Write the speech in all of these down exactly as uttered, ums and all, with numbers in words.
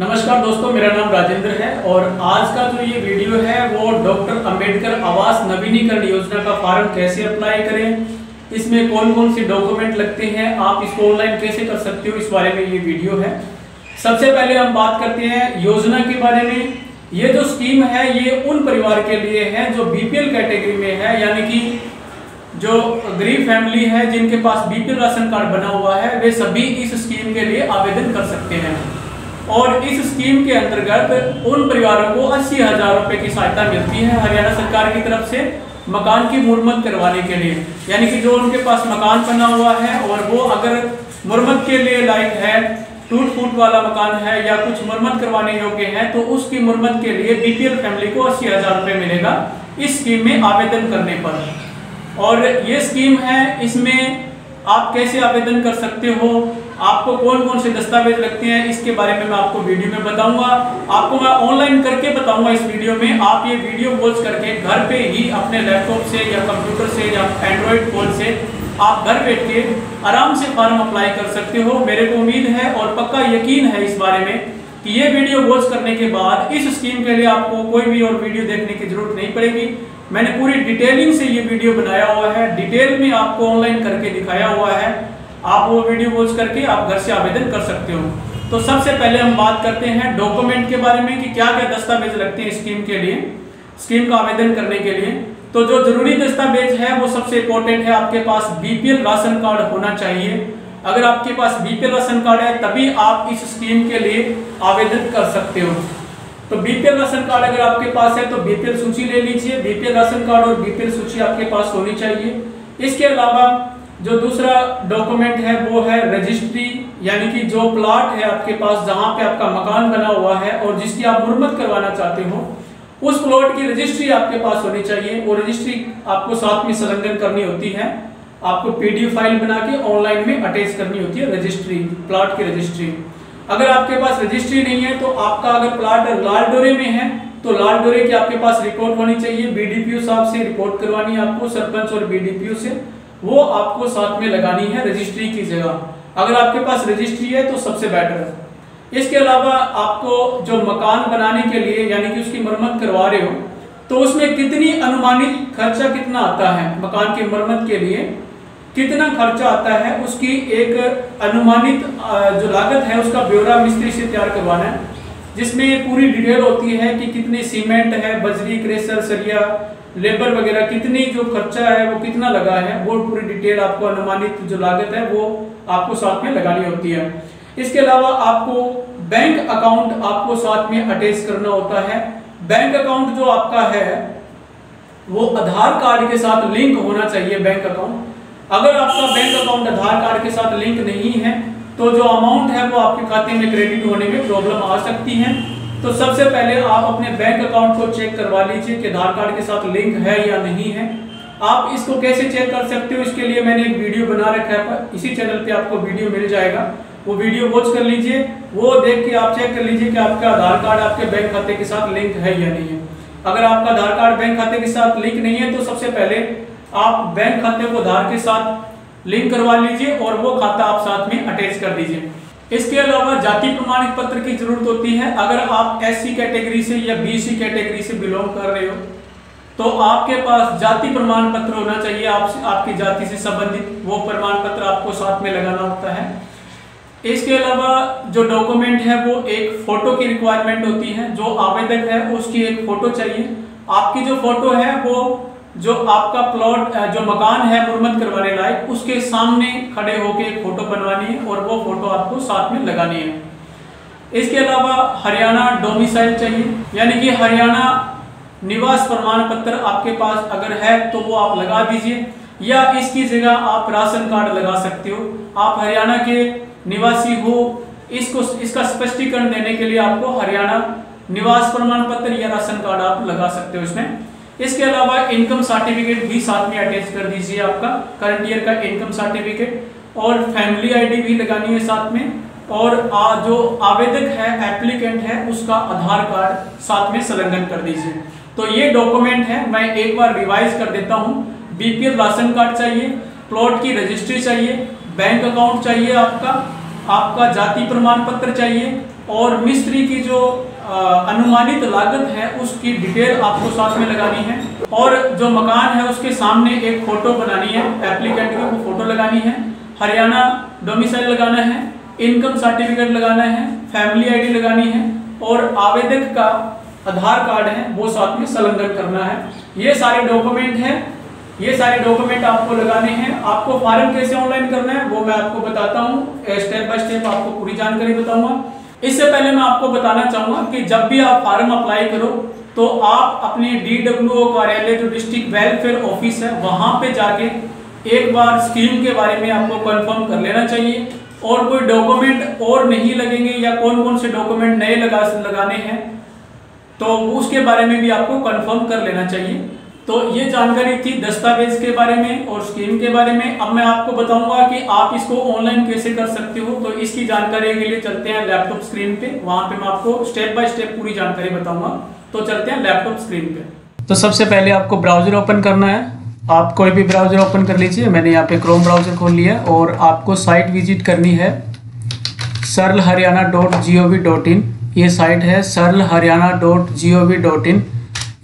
नमस्कार दोस्तों, मेरा नाम राजेंद्र है और आज का जो ये वीडियो है वो डॉक्टर अम्बेडकर आवास नवीनीकरण योजना का फॉर्म कैसे अप्लाई करें, इसमें कौन कौन से डॉक्यूमेंट लगते हैं, आप इसको ऑनलाइन कैसे कर सकते हो, इस बारे में ये वीडियो है। सबसे पहले हम बात करते हैं योजना के बारे में। ये जो स्कीम है ये उन परिवार के लिए है जो बीपीएल कैटेगरी में है, यानी कि जो गरीब फैमिली है जिनके पास बीपीएल राशन कार्ड बना हुआ है वे सभी इस स्कीम के लिए आवेदन कर सकते हैं। और इस स्कीम के अंतर्गत उन परिवारों को अस्सी हजार रुपये की सहायता मिलती है हरियाणा सरकार की तरफ से मकान की मुरम्मत करवाने के लिए, यानी कि जो उनके पास मकान बना हुआ है और वो अगर मुरम्मत के लिए लायक है, टूट फूट वाला मकान है या कुछ मुरम्मत करवाने योग्य है, तो उसकी मुरम्मत के लिए बीपीएल फैमिली को अस्सी हजार रुपये मिलेगा इस स्कीम में आवेदन करने पर। और ये स्कीम है, इसमें आप कैसे आवेदन कर सकते हो, आपको कौन कौन से दस्तावेज लगते हैं, इसके बारे में मैं आपको वीडियो में बताऊंगा। आपको मैं ऑनलाइन करके बताऊंगा इस वीडियो में। आप ये वीडियो वॉच करके घर पे ही अपने लैपटॉप से या कंप्यूटर से या एंड्रॉयड फोन से आप घर बैठ के आराम से फॉर्म अप्लाई कर सकते हो। मेरे को उम्मीद है और पक्का यकीन है इस बारे में कि ये वीडियो वॉच करने के बाद इस स्कीम के लिए आपको कोई भी और वीडियो देखने की जरूरत नहीं पड़ेगी। मैंने पूरी डिटेलिंग से ये वीडियो बनाया हुआ है, डिटेल में आपको ऑनलाइन करके दिखाया हुआ है। आप वो वीडियो वॉच करके आप घर से आवेदन कर सकते हो। तो सबसे पहले हम बात करते हैं डॉक्यूमेंट के बारे में कि क्या क्या दस्तावेज लगते हैं स्कीम के लिए, स्कीम का आवेदन करने के लिए। तो जो जरूरी दस्तावेज है वो सबसे इम्पोर्टेंट है, आपके पास बीपीएल राशन कार्ड होना चाहिए। अगर आपके पास बीपीएल राशन कार्ड है तभी आप इस स्कीम के लिए आवेदन कर सकते हो। तो बीपीएल राशन कार्ड अगर आपके पास है तो बीपीएल सूची ले लीजिए। बीपीएल राशन कार्ड और बीपीएल सूची आपके पास होनी चाहिए। इसके अलावा जो दूसरा डॉक्यूमेंट है वो है रजिस्ट्री, यानी कि जो प्लाट है आपके पास जहाँ पे आपका मकान बना हुआ है और जिसकी आप मुरम्मत करवाना चाहते हो, उस प्लॉट की रजिस्ट्री आपके पास होनी चाहिए। वो रजिस्ट्री आपको साथ में संलग्न करनी होती है, आपको पीडीएफ फाइल बना के ऑनलाइन में अटैच करनी होती है रजिस्ट्री, प्लाट की रजिस्ट्री। अगर आपके पास रजिस्ट्री नहीं है तो आपका अगर प्लाट लाल डोरे में है तो लाल डोरे की आपके पास रिपोर्ट होनी चाहिए, बीडीपीओ साहब से रिपोर्ट करवानी है आपको, सरपंच और बीडीपीओ से, वो आपको साथ में लगानी है रजिस्ट्री की जगह। अगर आपके पास रजिस्ट्री है तो सबसे बेटर है। इसके अलावा आपको जो मकान बनाने के लिए यानी कि उसकी मरम्मत करवा रहे हो तो उसमें कितनी अनुमानित खर्चा कितना आता है, मकान की मरम्मत के लिए कितना खर्चा आता है, उसकी एक अनुमानित जो लागत है उसका ब्यौरा मिस्त्री से तैयार करवाना है, जिसमें पूरी डिटेल होती है कि कितने सीमेंट है, बजरी, क्रेशर, सरिया, लेबर वगैरह, कितनी जो खर्चा है वो कितना लगा है, वो पूरी डिटेल आपको अनुमानित जो लागत है वो आपको साथ में लगानी होती है। इसके अलावा आपको बैंक अकाउंट आपको साथ में अटैच करना होता है। बैंक अकाउंट जो आपका है वो आधार कार्ड के साथ लिंक होना चाहिए बैंक अकाउंट। अगर आपका बैंक अकाउंट आधार कार्ड के साथ लिंक नहीं है तो जो अमाउंट है वो आपके खाते में क्रेडिट होने में प्रॉब्लम आ सकती है। तो सबसे पहले आप अपने बैंक अकाउंट को चेक करवा लीजिए कि आधार कार्ड के साथ लिंक है या नहीं है। आप इसको कैसे चेक कर सकते हो, इसके लिए मैंने एक वीडियो बना रखा है, इसी चैनल पे आपको वीडियो मिल जाएगा, वो वीडियो वॉच कर लीजिए। वो देख के आप चेक कर लीजिए कि आपका आधार कार्ड आपके बैंक खाते के साथ लिंक है या नहीं है। अगर आपका आधार कार्ड बैंक खाते के साथ लिंक नहीं है तो सबसे पहले आप बैंक खाते को आधार के साथ लिंक करवा लीजिए और वो खाता आप साथ में अटैच कर दीजिए। इसके अलावा जाति प्रमाणित पत्र की जरूरत होती है। अगर आप एससी कैटेगरी से या बीसी कैटेगरी से बिलोंग कर रहे हो तो आपके पास जाति प्रमाण पत्र होना चाहिए, आप आपकी जाति से संबंधित वो प्रमाण पत्र आपको साथ में लगाना होता है। इसके अलावा जो डॉक्यूमेंट है वो एक फोटो की रिक्वायरमेंट होती है, जो आवेदक है उसकी एक फोटो चाहिए। आपकी जो फोटो है वो जो आपका प्लॉट जो मकान है मुरम्मत करवाने लायक उसके सामने खड़े होकर एक फोटो बनवानी है और वो फोटो आपको साथ में लगानी है। इसके अलावा हरियाणा डोमिसाइल चाहिए, यानी कि हरियाणा निवास प्रमाण पत्र आपके पास अगर है तो वो आप लगा दीजिए, या इसकी जगह आप राशन कार्ड लगा सकते हो। आप हरियाणा के निवासी हो, इसको इसका स्पष्टीकरण देने के लिए आपको हरियाणा निवास प्रमाण पत्र या राशन कार्ड आप लगा सकते हो इसमें। इसके अलावा इनकम सर्टिफिकेट भी साथ में अटैच कर दीजिए, आपका करंट ईयर का इनकम सर्टिफिकेट, और फैमिली आईडी भी लगानी है साथ में, और आ जो आवेदक है, एप्लीकेंट है, उसका आधार कार्ड साथ में संलग्न कर दीजिए। तो ये डॉक्यूमेंट है, मैं एक बार रिवाइज कर देता हूँ। बीपीएल राशन कार्ड चाहिए, प्लॉट की रजिस्ट्री चाहिए, बैंक अकाउंट चाहिए आपका, आपका जाति प्रमाण पत्र चाहिए और मिस्त्री की जो अनुमानित लागत है उसकी डिटेल आपको साथ में लगानी है, और जो मकान है उसके सामने एक फ़ोटो बनानी है, एप्लीकेंट को फ़ोटो लगानी है, हरियाणा डोमिसाइल लगाना है, इनकम सर्टिफिकेट लगाना है, फैमिली आईडी लगानी है, और आवेदक का आधार कार्ड है वो साथ में संलग्न करना है। ये सारे डॉक्यूमेंट हैं, ये सारे डॉक्यूमेंट आपको लगाने हैं। आपको फॉर्म कैसे ऑनलाइन करना है वो मैं आपको बताता हूँ, स्टेप बाय स्टेप आपको पूरी जानकारी बताऊंगा। इससे पहले मैं आपको बताना चाहूँगा कि जब भी आप फॉर्म अप्लाई करो तो आप अपने डीडब्ल्यूओ कार्यालय जो डिस्ट्रिक्ट वेलफेयर ऑफिस है वहाँ पे जाके एक बार स्कीम के बारे में आपको कन्फर्म कर लेना चाहिए, और कोई डॉक्यूमेंट और नहीं लगेंगे या कौन कौन से डॉक्यूमेंट नए लगा लगाने हैं तो उसके बारे में भी आपको कन्फर्म कर लेना चाहिए। तो ये जानकारी थी दस्तावेज के बारे में और स्कीम के बारे में। अब मैं आपको बताऊंगा कि आप इसको ऑनलाइन कैसे कर सकते हो। तो इसकी जानकारी के लिए चलते हैं लैपटॉप स्क्रीन पे, वहाँ पे मैं आपको स्टेप बाय स्टेप पूरी जानकारी बताऊंगा। तो चलते हैं लैपटॉप स्क्रीन पे। तो सबसे पहले आपको ब्राउजर ओपन करना है, आप कोई भी ब्राउजर ओपन कर लीजिए। मैंने यहाँ पे क्रोम ब्राउजर खोल लिया है, और आपको साइट विजिट करनी है Saral Haryana dot G O V dot in. ये साइट है Saral Haryana dot G O V dot in.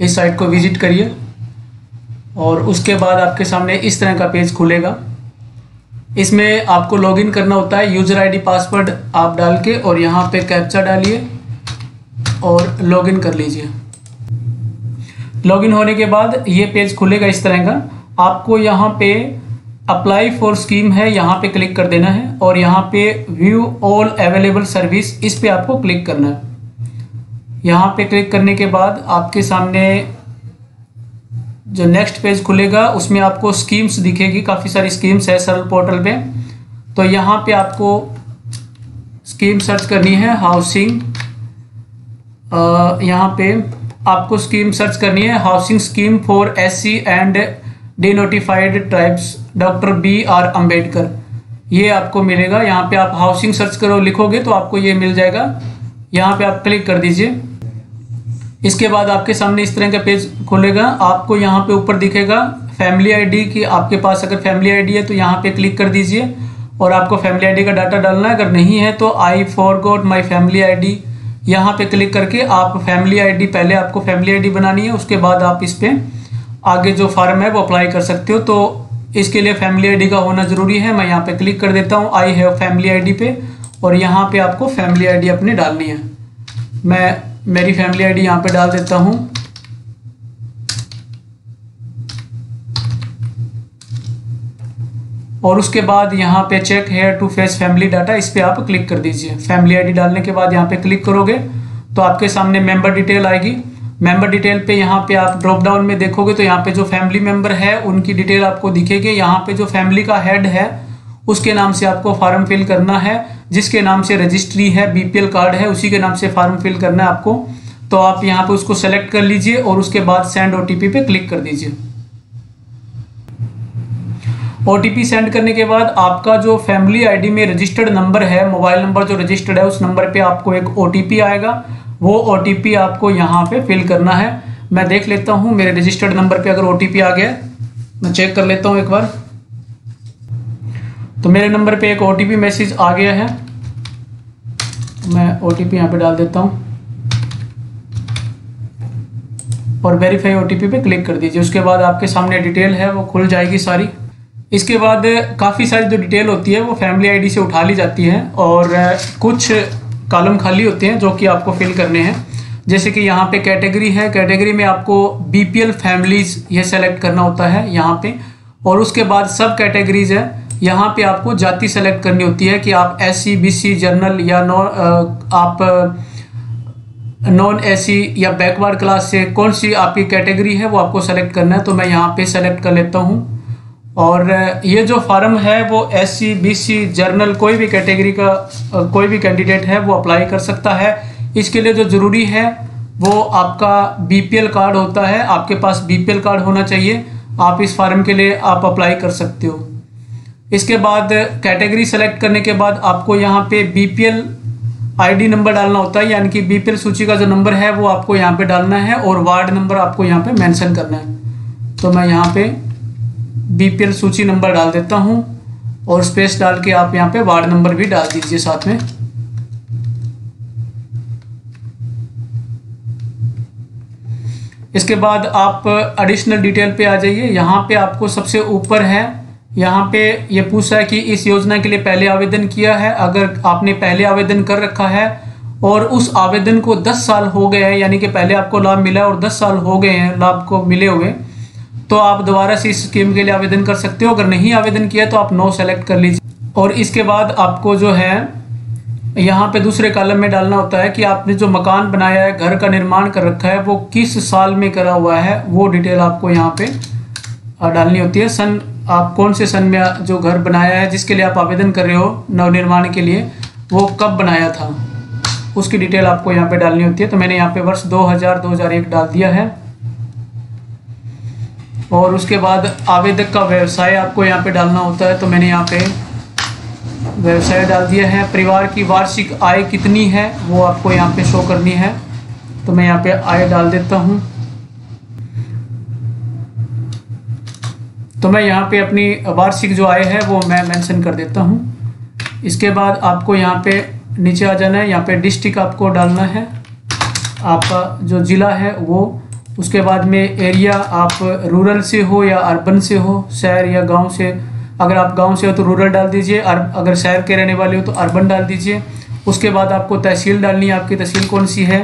इस साइट को विजिट करिए और उसके बाद आपके सामने इस तरह का पेज खुलेगा। इसमें आपको लॉगिन करना होता है, यूज़र आईडी पासवर्ड आप डाल के और यहाँ पे कैप्चा डालिए और लॉगिन कर लीजिए। लॉगिन होने के बाद ये पेज खुलेगा इस तरह का। आपको यहाँ पे अप्लाई फॉर स्कीम है, यहाँ पे क्लिक कर देना है, और यहाँ पे व्यू ऑल अवेलेबल सर्विस इस पर आपको क्लिक करना है। यहाँ पे क्लिक करने के बाद आपके सामने जो नेक्स्ट पेज खुलेगा उसमें आपको स्कीम्स दिखेगी, काफ़ी सारी स्कीम्स है सरल पोर्टल पे। तो यहाँ पे आपको स्कीम सर्च करनी है, हाउसिंग। यहाँ पे आपको स्कीम सर्च करनी है housing scheme for SC and denotified tribes doctor B R Ambedkar, ये आपको मिलेगा। यहाँ पे आप हाउसिंग सर्च करो लिखोगे तो आपको ये मिल जाएगा, यहाँ पे आप क्लिक कर दीजिए। इसके बाद आपके सामने इस तरह का पेज खोलेगा, आपको यहाँ पे ऊपर दिखेगा फैमिली आईडी की। आपके पास अगर फैमिली आईडी है तो यहाँ पे क्लिक कर दीजिए और आपको फैमिली आईडी का डाटा डालना है, अगर नहीं है तो I forgot my family ID यहाँ पे क्लिक करके आप फैमिली आईडी, पहले आपको फैमिली आईडी बनानी है, उसके बाद आप इस पर आगे जो फॉर्म है वो अप्लाई कर सकते हो। तो इसके लिए फैमिली आईडी का होना ज़रूरी है। मैं यहाँ पर क्लिक कर देता हूँ आई हैव फैमिली आईडी पे, और यहाँ पर आपको फैमिली आईडी अपनी डालनी है। मैं मेरी फैमिली आईडी यहाँ पे डाल देता हूँ। और उसके बाद यहाँ पे check here to face family data, इस पर आप क्लिक कर दीजिए। फैमिली आईडी डालने के बाद यहाँ पे क्लिक करोगे तो आपके सामने मेंबर डिटेल आएगी। मेंबर डिटेल पे यहाँ पे आप ड्रॉप डाउन में देखोगे तो यहाँ पे जो फैमिली मेंबर है उनकी डिटेल आपको दिखेगी। यहाँ पे जो फैमिली का हेड है उसके नाम से आपको फॉर्म फिल करना है, जिसके नाम से रजिस्ट्री है, बीपीएल कार्ड है, उसी के नाम से फॉर्म फिल करना है आपको। तो आप यहाँ पे उसको सेलेक्ट कर लीजिए और उसके बाद सेंड ओटीपी पे क्लिक कर दीजिए। ओटीपी सेंड करने के बाद आपका जो फैमिली आईडी में रजिस्टर्ड नंबर है, मोबाइल नंबर जो रजिस्टर्ड है, उस नंबर पे आपको एक ओटीपी आएगा। वो ओटीपी आपको यहाँ पे फिल करना है। मैं देख लेता हूँ मेरे रजिस्टर्ड नंबर पर अगर ओटीपी आ गया, मैं चेक कर लेता हूँ एक बार। तो मेरे नंबर पे एक ओटीपी मैसेज आ गया है, मैं ओटीपी यहाँ पे डाल देता हूँ और वेरीफाई ओटीपी पे क्लिक कर दीजिए। उसके बाद आपके सामने डिटेल है वो खुल जाएगी सारी। इसके बाद काफ़ी सारी जो डिटेल होती है वो फैमिली आईडी से उठा ली जाती है, और कुछ कॉलम खाली होते हैं जो कि आपको फिल करने हैं। जैसे कि यहाँ पे कैटेगरी है, कैटेगरी में आपको बीपीएल फैमिलीज ये सेलेक्ट करना होता है यहाँ पे, और उसके बाद सब कैटेगरीज है, यहाँ पे आपको जाति सेलेक्ट करनी होती है कि आप S C, B C, general या नॉन आप नॉन एस सी या बैकवर्ड क्लास से कौन सी आपकी कैटेगरी है वो आपको सेलेक्ट करना है। तो मैं यहाँ पे सेलेक्ट कर लेता हूँ, और ये जो फॉर्म है वो S C, B C, general कोई भी कैटेगरी का कोई भी कैंडिडेट है वो अप्लाई कर सकता है। इसके लिए जो ज़रूरी है वो आपका बी पी एल कार्ड होता है, आपके पास बी पी एल कार्ड होना चाहिए, आप इस फॉर्म के लिए आप अप्लाई कर सकते हो। इसके बाद कैटेगरी सेलेक्ट करने के बाद आपको यहाँ पे बीपीएल आईडी नंबर डालना होता है, यानी कि बीपीएल सूची का जो नंबर है वो आपको यहाँ पे डालना है, और वार्ड नंबर आपको यहाँ पे मेंशन करना है। तो मैं यहाँ पे बीपीएल सूची नंबर डाल देता हूँ और स्पेस डाल के आप यहाँ पे वार्ड नंबर भी डाल दीजिए साथ में। इसके बाद आप एडिशनल डिटेल पे आ जाइए। यहाँ पे आपको सबसे ऊपर है, यहाँ पे ये पूछा है कि इस योजना के लिए पहले आवेदन किया है, अगर आपने पहले आवेदन कर रखा है और उस आवेदन को दस साल हो गए हैं, यानी कि पहले आपको लाभ मिला और दस साल हो गए हैं लाभ को मिले हुए, तो आप दोबारा से इस स्कीम के लिए आवेदन कर सकते हो। अगर नहीं आवेदन किया तो आप नो सेलेक्ट कर लीजिए। और इसके बाद आपको जो है यहाँ पे दूसरे कॉलम में डालना होता है कि आपने जो मकान बनाया है, घर का निर्माण कर रखा है, वो किस साल में करा हुआ है, वो डिटेल आपको यहाँ पे डालनी होती है। सन आप कौन से सन में जो घर बनाया है जिसके लिए आप आवेदन कर रहे हो नवनिर्माण के लिए, वो कब बनाया था, उसकी डिटेल आपको यहाँ पे डालनी होती है। तो मैंने यहाँ पे वर्ष दो हज़ार दो हज़ार एक डाल दिया है। और उसके बाद आवेदक का व्यवसाय आपको यहाँ पे डालना होता है, तो मैंने यहाँ पे व्यवसाय डाल दिया है। परिवार की वार्षिक आय कितनी है वो आपको यहाँ पे शो करनी है, तो मैं यहाँ पे आय डाल देता हूँ। तो मैं यहाँ पे अपनी वार्षिक जो आय है वो मैं मेंशन कर देता हूँ। इसके बाद आपको यहाँ पे नीचे आ जाना है, यहाँ पे डिस्ट्रिक्ट आपको डालना है, आपका जो ज़िला है वो। उसके बाद में एरिया, आप रूरल से हो या अर्बन से हो, शहर या गांव से, अगर आप गांव से हो तो रूरल डाल दीजिए, अगर शहर के रहने वाले हो तो अर्बन डाल दीजिए। उसके बाद आपको तहसील डालनी है, आपकी तहसील कौन सी है,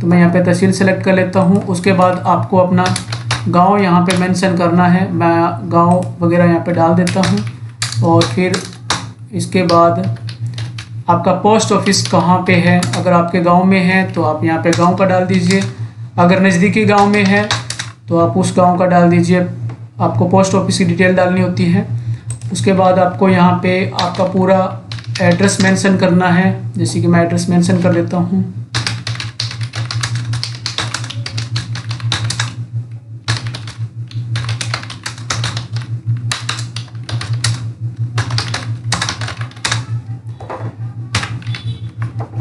तो मैं यहाँ पे तहसील सेलेक्ट कर लेता हूँ। उसके बाद आपको अपना गाँव यहाँ पर मैंशन करना है, मैं गाँव वगैरह यहाँ पर डाल देता हूँ। और फिर इसके बाद आपका पोस्ट ऑफिस कहाँ पे है, अगर आपके गांव में है तो आप यहाँ पे गांव का डाल दीजिए, अगर नज़दीकी गांव में है तो आप उस गांव का डाल दीजिए। आपको पोस्ट ऑफिस की डिटेल डालनी होती है। उसके बाद आपको यहाँ पे आपका पूरा एड्रेस मेंशन करना है, जैसे कि मैं एड्रेस मेंशन कर देता हूँ।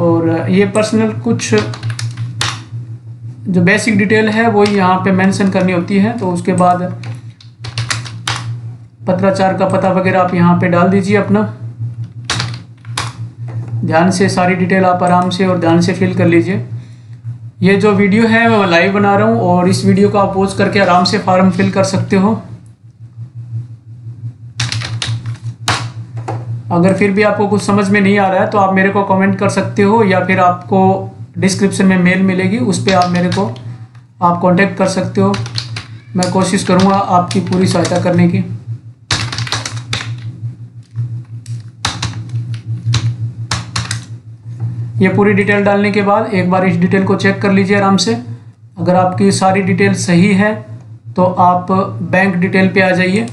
और ये पर्सनल कुछ जो बेसिक डिटेल है वो यहाँ पे मेंशन करनी होती है। तो उसके बाद पत्राचार का पता वगैरह आप यहाँ पे डाल दीजिए अपना। ध्यान से सारी डिटेल आप आराम से और ध्यान से फिल कर लीजिए। ये जो वीडियो है मैं लाइव बना रहा हूँ और इस वीडियो को आप पॉज करके आराम से फॉर्म फिल कर सकते हो। अगर फिर भी आपको कुछ समझ में नहीं आ रहा है तो आप मेरे को कमेंट कर सकते हो, या फिर आपको डिस्क्रिप्शन में मेल मिलेगी, उस पर आप मेरे को आप कांटेक्ट कर सकते हो। मैं कोशिश करूँगा आपकी पूरी सहायता करने की। ये पूरी डिटेल डालने के बाद एक बार इस डिटेल को चेक कर लीजिए आराम से। अगर आपकी सारी डिटेल सही है तो आप बैंक डिटेल पे आ जाइए।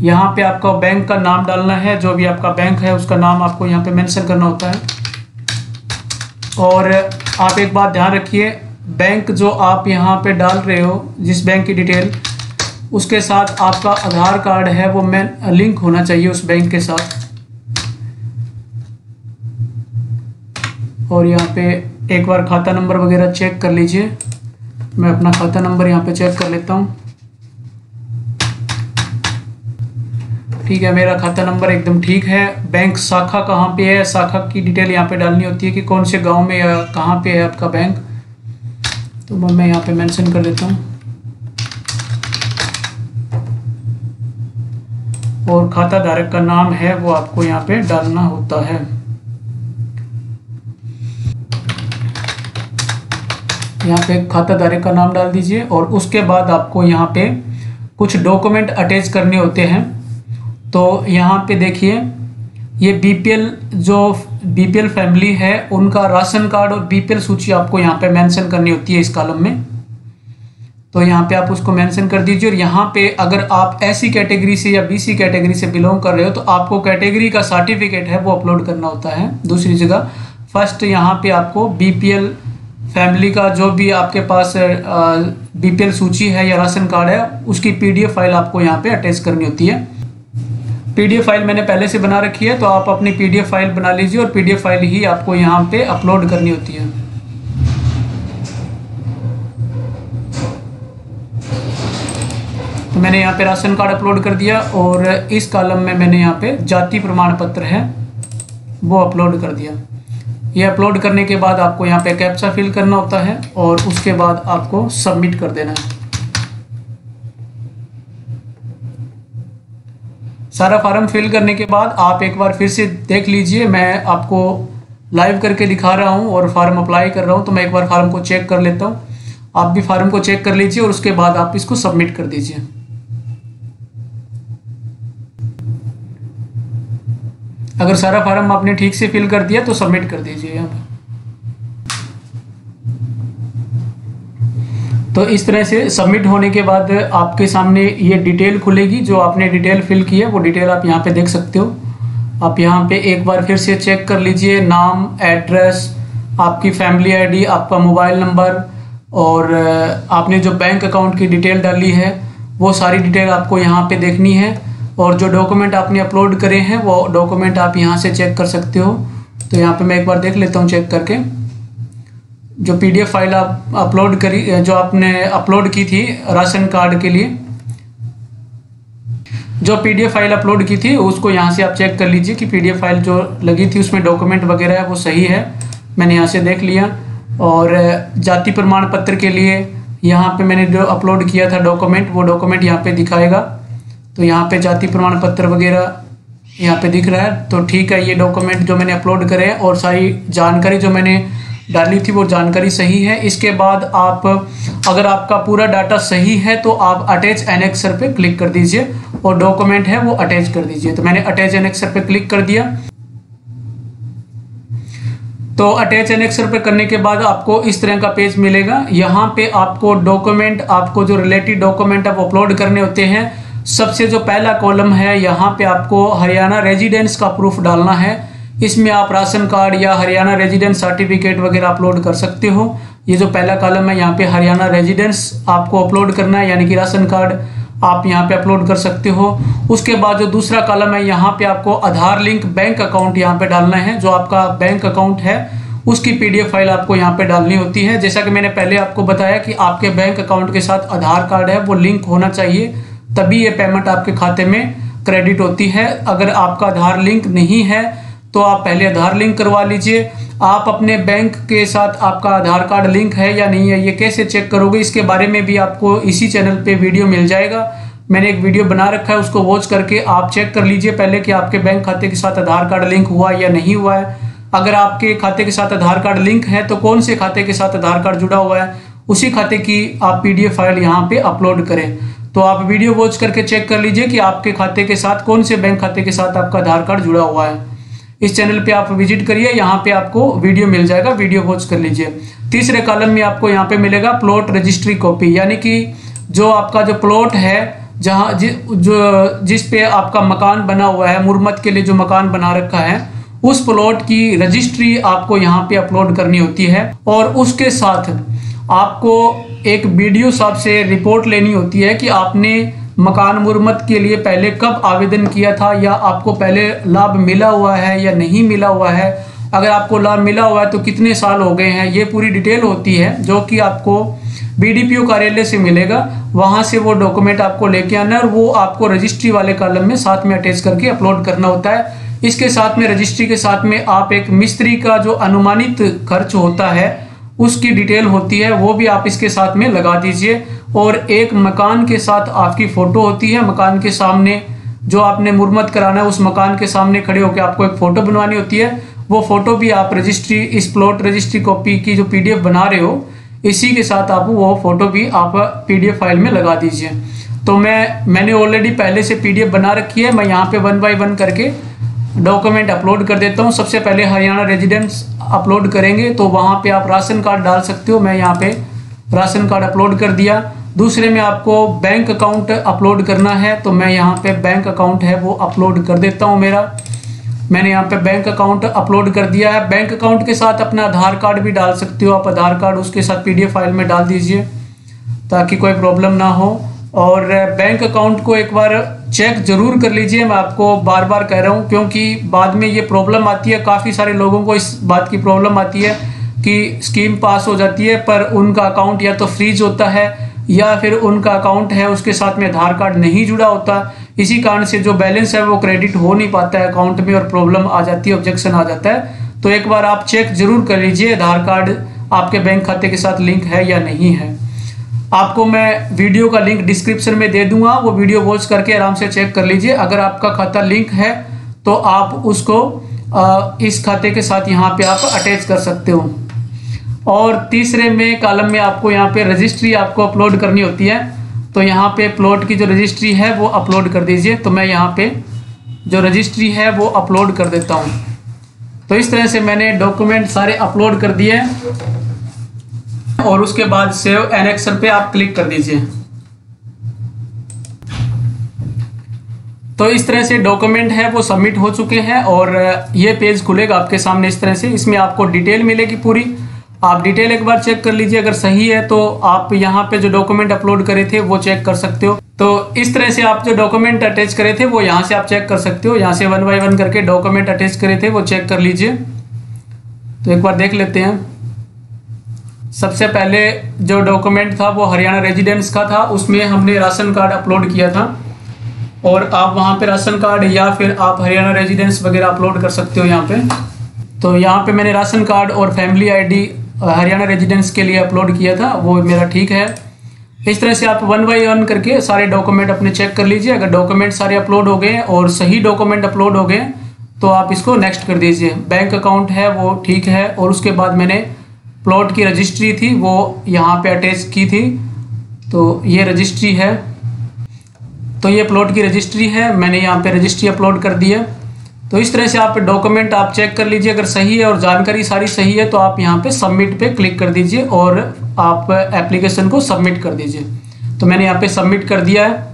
यहाँ पे आपका बैंक का नाम डालना है, जो भी आपका बैंक है उसका नाम आपको यहाँ पे मेंशन करना होता है। और आप एक बात ध्यान रखिए, बैंक जो आप यहाँ पे डाल रहे हो, जिस बैंक की डिटेल, उसके साथ आपका आधार कार्ड है वो मैं लिंक होना चाहिए उस बैंक के साथ। और यहाँ पे एक बार खाता नंबर वगैरह चेक कर लीजिए। मैं अपना खाता नंबर यहाँ पे चेक कर लेता हूँ। ठीक है, मेरा खाता नंबर एकदम ठीक है। बैंक शाखा कहाँ पे है, शाखा की डिटेल यहाँ पे डालनी होती है कि कौन से गांव में या कहाँ पे है आपका बैंक, तो मैं यहाँ पे मेंशन कर देता हूँ। और खाता धारक का नाम है वो आपको यहाँ पे डालना होता है। यहाँ पे खाता धारक का नाम डाल दीजिए। और उसके बाद आपको यहाँ पे कुछ डॉक्यूमेंट अटैच करने होते हैं। तो यहाँ पे देखिए, ये बीपीएल जो बीपीएल फैमिली है उनका राशन कार्ड और बीपीएल सूची आपको यहाँ पे मेंशन करनी होती है इस कॉलम में। तो यहाँ पे आप उसको मेंशन कर दीजिए। और यहाँ पे अगर आप एससी कैटेगरी से या बीसी कैटेगरी से बिलोंग कर रहे हो तो आपको कैटेगरी का सर्टिफिकेट है वो अपलोड करना होता है दूसरी जगह। फर्स्ट यहाँ पे आपको बीपीएल फैमिली का जो भी आपके पास बीपीएल सूची है या राशन कार्ड है उसकी पीडीएफ फाइल आपको यहाँ पे अटैच करनी होती है। पीडीएफ फाइल मैंने पहले से बना रखी है, तो आप अपनी पीडीएफ फाइल बना लीजिए और पीडीएफ फाइल ही आपको यहाँ पे अपलोड करनी होती है। तो मैंने यहाँ पे राशन कार्ड अपलोड कर दिया और इस कॉलम में मैंने यहाँ पे जाति प्रमाण पत्र है वो अपलोड कर दिया। ये अपलोड करने के बाद आपको यहाँ पे कैप्चा फिल करना होता है और उसके बाद आपको सबमिट कर देना है। सारा फॉर्म फिल करने के बाद आप एक बार फिर से देख लीजिए, मैं आपको लाइव करके दिखा रहा हूँ और फॉर्म अप्लाई कर रहा हूँ, तो मैं एक बार फॉर्म को चेक कर लेता हूँ। आप भी फॉर्म को चेक कर लीजिए और उसके बाद आप इसको सबमिट कर दीजिए। अगर सारा फॉर्म आपने ठीक से फिल कर दिया तो सबमिट कर दीजिए यहाँ पर। तो इस तरह से सबमिट होने के बाद आपके सामने ये डिटेल खुलेगी, जो आपने डिटेल फिल की है वो डिटेल आप यहाँ पे देख सकते हो। आप यहाँ पे एक बार फिर से चेक कर लीजिए, नाम, एड्रेस, आपकी फैमिली आईडी, आपका मोबाइल नंबर और आपने जो बैंक अकाउंट की डिटेल डाली है वो सारी डिटेल आपको यहाँ पे देखनी है। और जो डॉक्यूमेंट आपने अपलोड करे हैं वो डॉक्यूमेंट आप यहाँ से चेक कर सकते हो। तो यहाँ पे मैं एक बार देख लेता हूँ चेक करके, जो पीडीएफ फाइल आप अपलोड करी, जो आपने अपलोड की थी राशन कार्ड के लिए, जो पीडीएफ फाइल अपलोड की थी उसको यहाँ से आप चेक कर लीजिए कि पीडीएफ फाइल जो लगी थी उसमें डॉक्यूमेंट वगैरह है वो सही है। मैंने यहाँ से देख लिया। और जाति प्रमाण पत्र के लिए यहाँ पर मैंने जो अपलोड किया था डॉक्यूमेंट, वो डॉक्यूमेंट यहाँ पर दिखाएगा। तो यहाँ पे जाति प्रमाण पत्र वगैरह यहाँ पे दिख रहा है, तो ठीक है, ये डॉक्यूमेंट जो मैंने अपलोड करे और सारी जानकारी जो मैंने डाली थी वो जानकारी सही है। इसके बाद आप, अगर आपका पूरा डाटा सही है तो आप अटैच एनेक्सर पे क्लिक कर दीजिए और डॉक्यूमेंट है वो अटैच कर दीजिए। तो मैंने अटैच एनेक्सर पे क्लिक कर दिया। तो अटैच एनेक्सर पे करने के बाद आपको इस तरह का पेज मिलेगा। यहाँ पे आपको डॉक्यूमेंट, आपको जो रिलेटेड डॉक्यूमेंट आप अपलोड करने होते हैं, सबसे जो पहला कॉलम है यहाँ पे आपको हरियाणा रेजिडेंस का प्रूफ डालना है। इसमें आप राशन कार्ड या हरियाणा रेजिडेंस सर्टिफिकेट वगैरह अपलोड कर सकते हो। ये जो पहला कॉलम है यहाँ पे हरियाणा रेजिडेंस आपको अपलोड करना है, यानी कि राशन कार्ड आप यहाँ पे अपलोड कर सकते हो। उसके बाद जो दूसरा कॉलम है यहाँ पे आपको आधार लिंक बैंक अकाउंट यहाँ पे डालना है। जो आपका बैंक अकाउंट है उसकी पीडीएफ फाइल आपको यहाँ पे डालनी होती है। जैसा कि मैंने पहले आपको बताया कि आपके बैंक अकाउंट के साथ आधार कार्ड है वो लिंक होना चाहिए, तभी ये पेमेंट आपके खाते में क्रेडिट होती है। अगर आपका आधार लिंक नहीं है तो आप पहले आधार लिंक करवा लीजिए। आप अपने बैंक के साथ आपका आधार कार्ड लिंक है या नहीं है ये कैसे चेक करोगे, इसके बारे में भी आपको इसी चैनल पे वीडियो मिल जाएगा। मैंने एक वीडियो बना रखा है, उसको वॉच करके आप चेक कर लीजिए पहले कि आपके बैंक खाते के साथ आधार कार्ड लिंक हुआ या नहीं हुआ है। अगर आपके खाते के साथ आधार कार्ड लिंक है तो कौन से खाते के साथ आधार कार्ड जुड़ा हुआ है, उसी खाते की आप पीडीएफ फाइल यहाँ पे अपलोड करें। तो आप वीडियो वॉच करके चेक कर लीजिए कि आपके खाते के साथ कौन से बैंक खाते के साथ आपका आधार कार्ड जुड़ा हुआ है। इस चैनल पे आप विजिट करिए, यहाँ पे आपको वीडियो मिल जाएगा, वीडियो वॉच कर लीजिए। तीसरे कॉलम में आपको यहाँ पे मिलेगा प्लॉट रजिस्ट्री कॉपी, यानी कि जो आपका जो प्लॉट है जहाँ जि, जो जिस पे आपका मकान बना हुआ है, मुरम्मत के लिए जो मकान बना रखा है, उस प्लॉट की रजिस्ट्री आपको यहाँ पे अपलोड करनी होती है। और उसके साथ आपको एक बीडीओ साहब से रिपोर्ट लेनी होती है कि आपने मकान मुरम्मत के लिए पहले कब आवेदन किया था, या आपको पहले लाभ मिला हुआ है या नहीं मिला हुआ है। अगर आपको लाभ मिला हुआ है तो कितने साल हो गए हैं, ये पूरी डिटेल होती है जो कि आपको बीडीपीओ कार्यालय से मिलेगा। वहाँ से वो डॉक्यूमेंट आपको लेके आना है और वो आपको रजिस्ट्री वाले कॉलम में साथ में अटैच करके अपलोड करना होता है। इसके साथ में रजिस्ट्री के साथ में आप एक मिस्त्री का जो अनुमानित खर्च होता है उसकी डिटेल होती है, वो भी आप इसके साथ में लगा दीजिए। और एक मकान के साथ आपकी फ़ोटो होती है, मकान के सामने जो आपने मुरम्मत कराना है उस मकान के सामने खड़े होकर आपको एक फ़ोटो बनवानी होती है। वो फ़ोटो भी आप रजिस्ट्री, इस प्लॉट रजिस्ट्री कॉपी की जो पीडीएफ बना रहे हो इसी के साथ आप वो फ़ोटो भी आप पीडीएफ फाइल में लगा दीजिए। तो मैं मैंने ऑलरेडी पहले से पीडीएफ बना रखी है, मैं यहाँ पर वन बाई वन करके डॉक्यूमेंट अपलोड कर देता हूँ। सबसे पहले हरियाणा रेजिडेंस अपलोड करेंगे तो वहाँ पे आप राशन कार्ड डाल सकते हो। मैं यहाँ पे राशन कार्ड अपलोड कर दिया। दूसरे में आपको बैंक अकाउंट अपलोड करना है, तो मैं यहाँ पे बैंक अकाउंट है वो अपलोड कर देता हूँ। मेरा मैंने यहाँ पे बैंक अकाउंट अपलोड कर दिया है। बैंक अकाउंट के साथ अपना आधार कार्ड भी डाल सकते हो आप, आधार कार्ड उसके साथ पीडीएफ फाइल में डाल दीजिए ताकि कोई प्रॉब्लम ना हो। और बैंक अकाउंट को एक बार चेक जरूर कर लीजिए, मैं आपको बार बार कह रहा हूँ, क्योंकि बाद में ये प्रॉब्लम आती है, काफ़ी सारे लोगों को इस बात की प्रॉब्लम आती है कि स्कीम पास हो जाती है पर उनका अकाउंट या तो फ्रीज होता है या फिर उनका अकाउंट है उसके साथ में आधार कार्ड नहीं जुड़ा होता। इसी कारण से जो बैलेंस है वो क्रेडिट हो नहीं पाता है अकाउंट में और प्रॉब्लम आ जाती है, ऑब्जेक्शन आ जाता है। तो एक बार आप चेक जरूर कर लीजिए आधार कार्ड आपके बैंक खाते के साथ लिंक है या नहीं है। आपको मैं वीडियो का लिंक डिस्क्रिप्शन में दे दूंगा, वो वीडियो वॉच करके आराम से चेक कर लीजिए। अगर आपका खाता लिंक है तो आप उसको इस खाते के साथ यहाँ पे आप अटैच कर सकते हो। और तीसरे में कॉलम में आपको यहाँ पे रजिस्ट्री आपको अपलोड करनी होती है, तो यहाँ पे प्लॉट की जो रजिस्ट्री है वो अपलोड कर दीजिए। तो मैं यहाँ पे जो रजिस्ट्री है वो अपलोड कर देता हूँ। तो इस तरह से मैंने डॉक्यूमेंट सारे अपलोड कर दिए और उसके बाद सेव एनेक्सर पे आप क्लिक कर दीजिए। तो इस तरह से डॉक्यूमेंट है वो सबमिट हो चुके हैं और ये पेज खुलेगा आपके सामने इस तरह से। इसमें आपको डिटेल मिलेगी पूरी, आप डिटेल एक बार चेक कर लीजिए, अगर सही है तो आप यहाँ पे जो डॉक्यूमेंट अपलोड करे थे वो चेक कर सकते हो। तो इस तरह से आप जो डॉक्यूमेंट अटैच करे थे वो यहाँ से आप चेक कर सकते हो। यहाँ से वन बाई वन करके डॉक्यूमेंट अटैच करे थे वो चेक कर लीजिए। तो एक बार देख लेते हैं। सबसे पहले जो डॉक्यूमेंट था वो हरियाणा रेजिडेंस का था, उसमें हमने राशन कार्ड अपलोड किया था और आप वहाँ पे राशन कार्ड या फिर आप हरियाणा रेजिडेंस वगैरह अपलोड कर सकते हो यहाँ पे। तो यहाँ पे मैंने राशन कार्ड और फैमिली आईडी हरियाणा रेजिडेंस के लिए अपलोड किया था, वो मेरा ठीक है। इस तरह से आप वन बाई वन करके सारे डॉक्यूमेंट अपने चेक कर लीजिए। अगर डॉक्यूमेंट सारे अपलोड हो गए और सही डॉक्यूमेंट अपलोड हो गए तो आप इसको नेक्स्ट कर दीजिए। बैंक अकाउंट है वो ठीक है और उसके बाद मैंने प्लॉट की रजिस्ट्री थी वो यहाँ पे अटैच की थी, तो ये रजिस्ट्री है, तो ये प्लॉट की रजिस्ट्री है, मैंने यहाँ पे रजिस्ट्री अपलोड कर दी है। तो इस तरह से आप डॉक्यूमेंट आप चेक कर लीजिए, अगर सही है और जानकारी सारी सही है तो आप यहाँ पे सबमिट पे क्लिक कर दीजिए और आप एप्लीकेशन को सबमिट कर दीजिए। तो मैंने यहाँ पे सबमिट कर दिया है।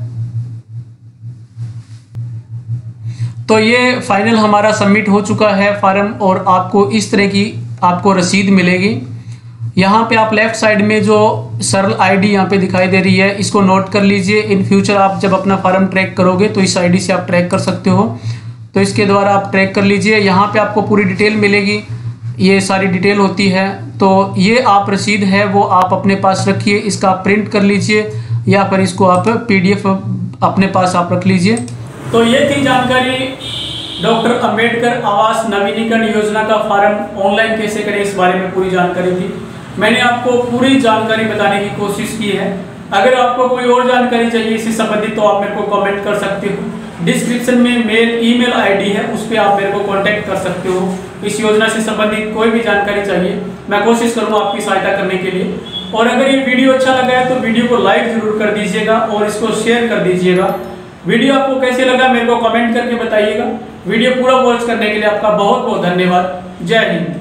तो ये फाइनल हमारा सबमिट हो चुका है फार्म और आपको इस तरह की आपको रसीद मिलेगी। यहाँ पे आप लेफ्ट साइड में जो सरल आईडी यहाँ पे दिखाई दे रही है इसको नोट कर लीजिए। इन फ्यूचर आप जब अपना फार्म ट्रैक करोगे तो इस आईडी से आप ट्रैक कर सकते हो, तो इसके द्वारा आप ट्रैक कर लीजिए। यहाँ पे आपको पूरी डिटेल मिलेगी, ये सारी डिटेल होती है। तो ये आप रसीद है वो आप अपने पास रखिए, इसका आप प्रिंट कर लीजिए या फिर इसको आप पी डी एफ अपने पास आप रख लीजिए। तो ये थी जानकारी डॉक्टर अम्बेडकर आवास नवीनीकरण योजना का फार्म ऑनलाइन कैसे करें, इस बारे में पूरी जानकारी थी। मैंने आपको पूरी जानकारी बताने की कोशिश की है। अगर आपको कोई और जानकारी चाहिए इसी संबंधित तो आप मेरे को कमेंट कर सकते हो। डिस्क्रिप्शन में मेल ईमेल आईडी है, उस पर आप मेरे को कॉन्टैक्ट कर सकते हो। इस योजना से संबंधित कोई भी जानकारी चाहिए मैं कोशिश करूँगा आपकी सहायता करने के लिए। और अगर ये वीडियो अच्छा लगा है तो वीडियो को लाइक ज़रूर कर दीजिएगा और इसको शेयर कर दीजिएगा। वीडियो आपको कैसे लगा मेरे को कमेंट करके बताइएगा। वीडियो पूरा वॉच करने के लिए आपका बहुत बहुत धन्यवाद। जय हिंद।